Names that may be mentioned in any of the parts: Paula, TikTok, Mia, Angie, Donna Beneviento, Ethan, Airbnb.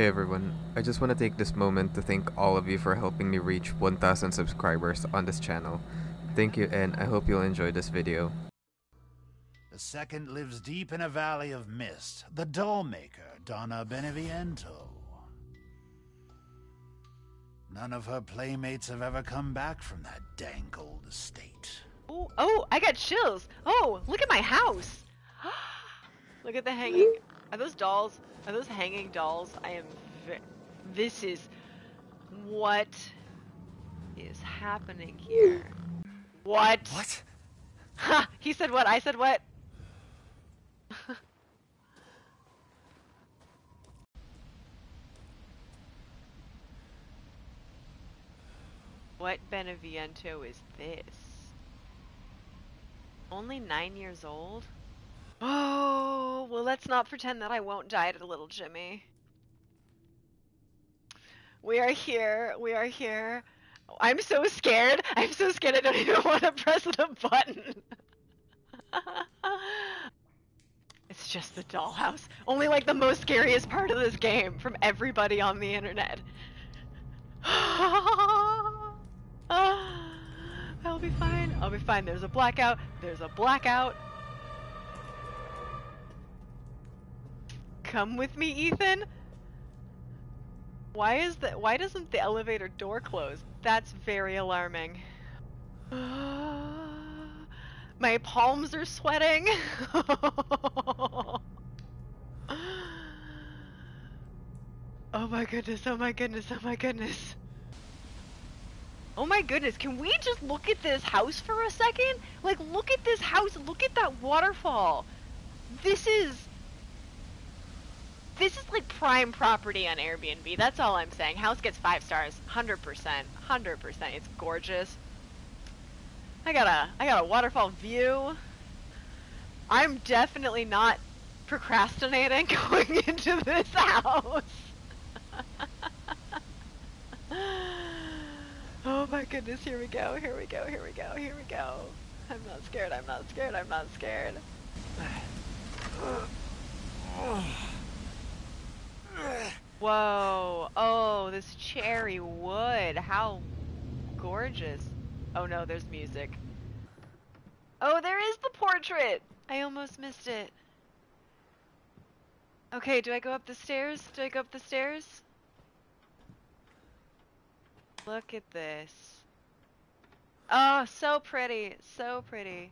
Hey everyone, I just want to take this moment to thank all of you for helping me reach 1,000 subscribers on this channel. Thank you, and I hope you'll enjoy this video. The second lives deep in a valley of mist, the dollmaker, Donna Beneviento. None of her playmates have ever come back from that dank old estate. Oh, I got chills. Oh, look at my house. Look at the hanging. Are those dolls? Are those hanging dolls? This is... What is happening here? What? What? Ha! He said what? I said what? What Beneviento is this? Only 9 years old? Oh, well, let's not pretend that I won't die to little Jimmy. We are here. We are here. I'm so scared. I'm so scared I don't even want to press the button. It's just the dollhouse. Only like the most scariest part of this game from everybody on the internet. I'll be fine. I'll be fine. There's a blackout. There's a blackout. Come with me, Ethan. Why doesn't the elevator door close? That's very alarming. My palms are sweating. Oh my goodness, oh my goodness, oh my goodness. Oh my goodness, can we just look at this house for a second? Like, look at this house, look at that waterfall. This is like prime property on Airbnb. That's all I'm saying. House gets 5 stars, 100%, 100%. It's gorgeous. I got a waterfall view. I'm definitely not procrastinating going into this house. Oh my goodness! Here we go! Here we go! Here we go! Here we go! I'm not scared. I'm not scared. I'm not scared. Whoa, oh, this cherry wood, how gorgeous. Oh no, there's music. Oh, there is the portrait! I almost missed it. Okay, do I go up the stairs? Do I go up the stairs? Look at this. Oh, so pretty, so pretty.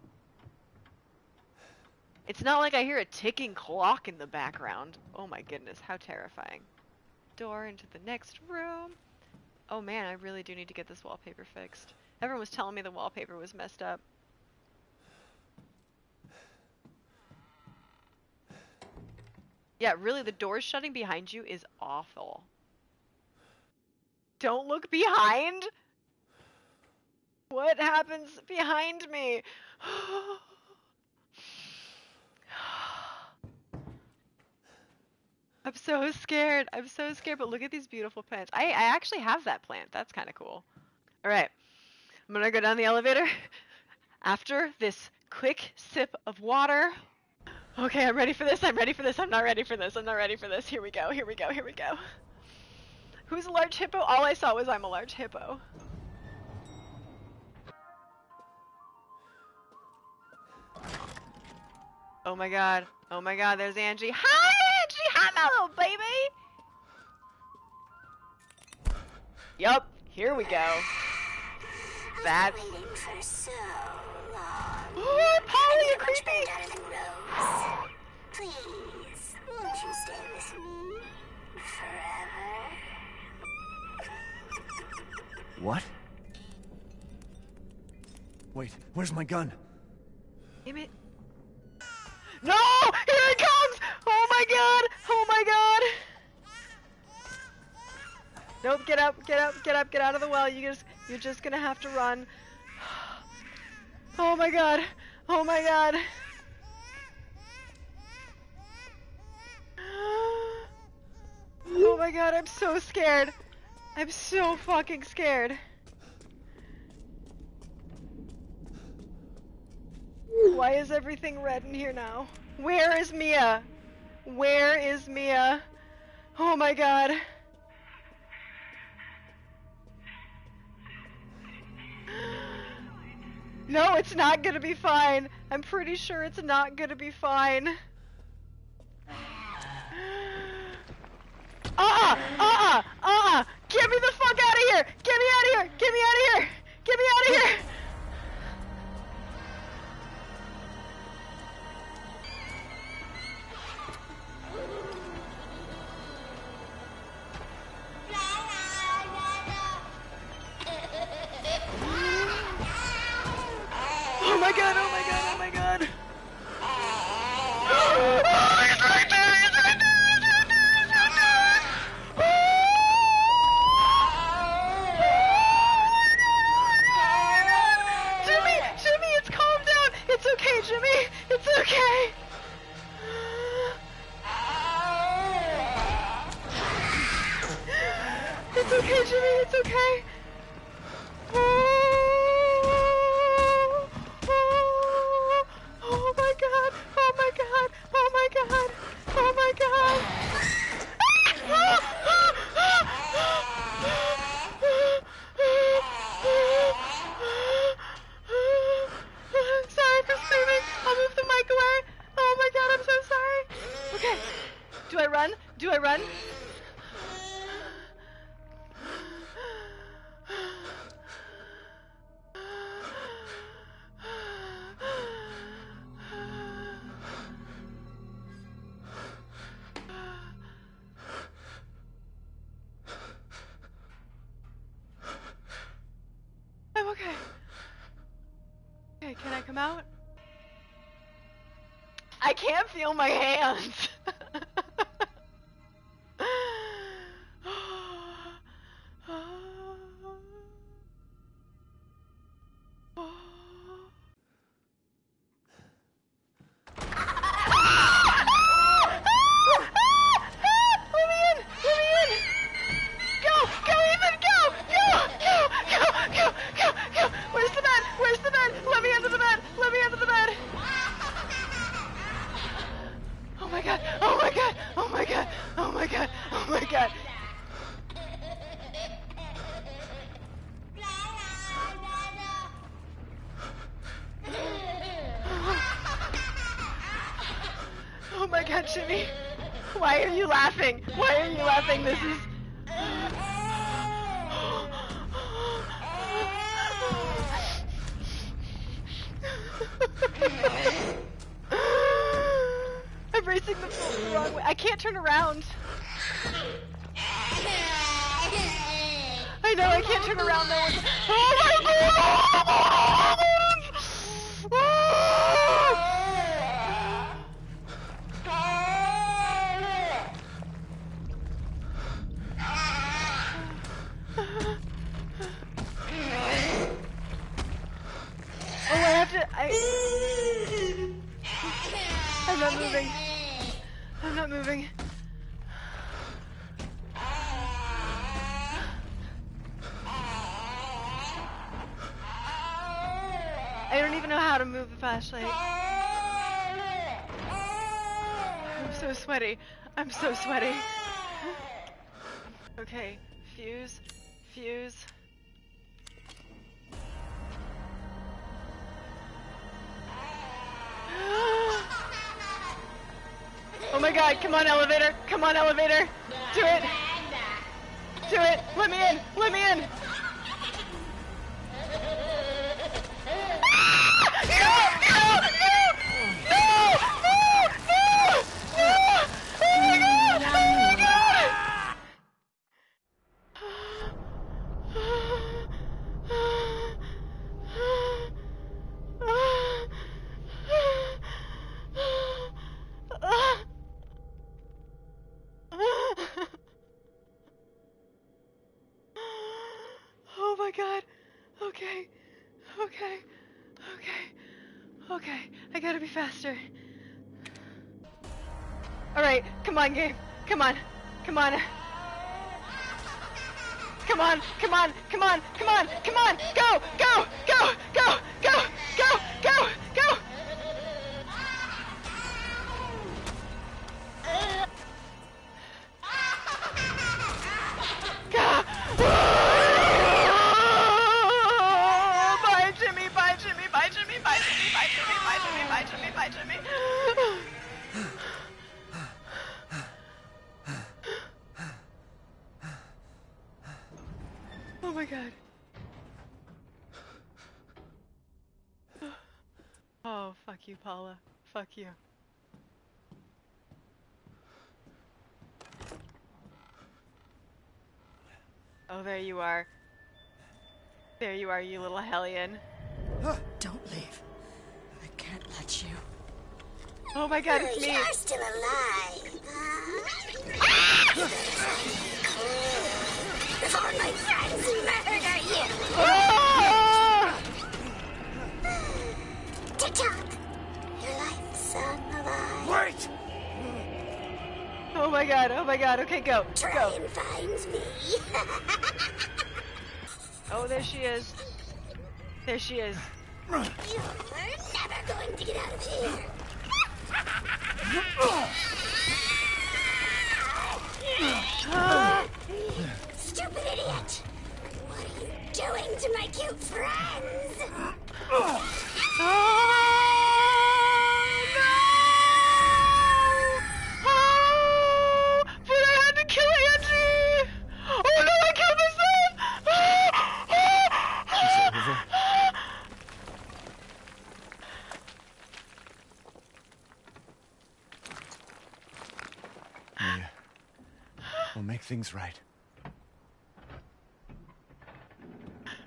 It's not like I hear a ticking clock in the background. Oh my goodness, how terrifying. Door into the next room. Oh man, I really do need to get this wallpaper fixed. Everyone was telling me the wallpaper was messed up. Yeah, really, the door shutting behind you is awful. Don't look behind. What happens behind me? I'm so scared. I'm so scared, but look at these beautiful plants. I actually have that plant. That's kind of cool. All right. I'm going to go down the elevator after this quick sip of water. Okay, I'm ready for this. I'm ready for this. I'm not ready for this. I'm not ready for this. Here we go. Here we go. Here we go. Who's a large hippo? All I saw was I'm a large hippo. Oh my god. Oh my god. There's Angie. Hi! Hello, baby. Yup, here we go. That's. So oh, Paula, you're creepy. Please, won't you stay with me forever? What? Wait, where's my gun? Damn it! No! Here it comes! Oh my god! Oh my god! Nope, get up, get up, get up, get out of the well. You're just gonna have to run. Oh my god! Oh my god! Oh my god, I'm so scared! I'm so fucking scared! Why is everything red in here now? Where is Mia? Where is Mia? Oh my God. No, it's not gonna be fine. I'm pretty sure it's not gonna be fine. Get me the fuck out of here! Get me out of here! Get me out of here! Get me out of here! I'm so sweaty. I'm so sweaty. Okay, fuse, fuse. Oh my God, come on elevator, come on elevator. Do it. Do it. Let me in, let me in. Come on, game. Come on. Come on. Come on. Come on. Come on. Come on. Come on. Go. Go. Go. Go. Go. Go. Go. Go. Oh, fuck you, Paula. Fuck you. Oh, there you are. There you are, you little hellion. Don't leave. I can't let you. Oh my god, it's me! You're still alive! Before my friends murder you! TikTok! Your life's on the line. Wait! Oh my god, okay, go. Train finds me. Oh, there she is. There she is. You're never going to get out of here. Stupid idiot! What are you doing to my cute friends? Oh no! Oh! But I had to kill Angie! Oh no! I killed myself! Mia, we'll make things right.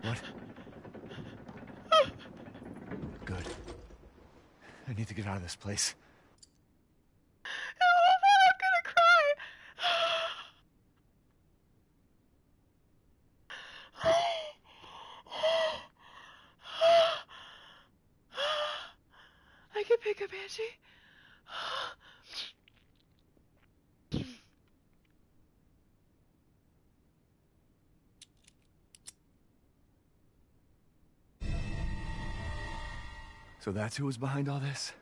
What? Good. I need to get out of this place. So that's who was behind all this?